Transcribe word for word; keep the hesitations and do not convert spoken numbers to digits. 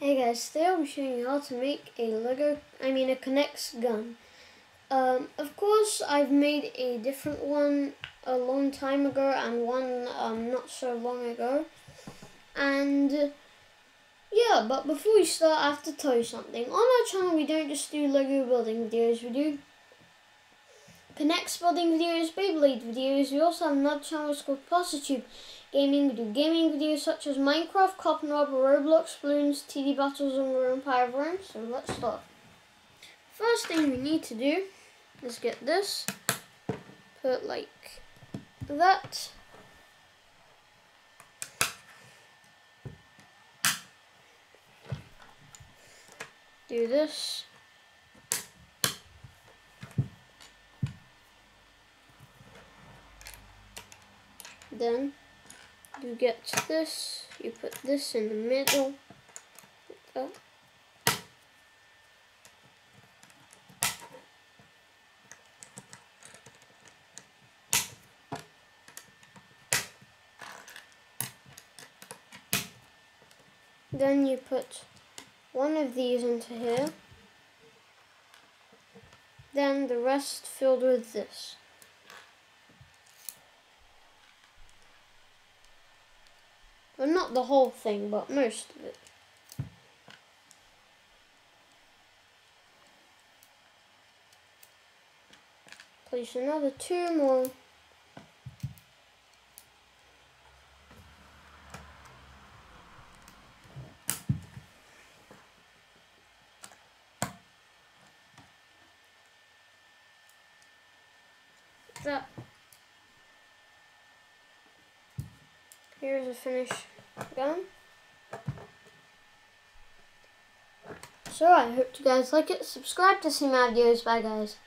Hey guys, today I'm showing you how to make a Lego, I mean a Connex gun. Um, of course, I've made a different one a long time ago and one um, not so long ago. And uh, yeah, but before we start, I have to tell you something. On our channel, we don't just do Lego building videos, we do Connex building videos, Beyblade videos. We also have another channel called Parsatube Gaming. We do gaming videos such as Minecraft, Cop and Rob, Roblox, Bloons, T D Battles, and War Empire of Rome. So let's start. First thing we need to do is get this, put like that. Do this. Then you get this, you put this in the middle, like that. Then you put one of these into here, then the rest filled with this. Well, not the whole thing, but most of it. Place another two more. Like that. Here's a finished gun. So I hope you guys like it. Subscribe to see my videos. Bye guys.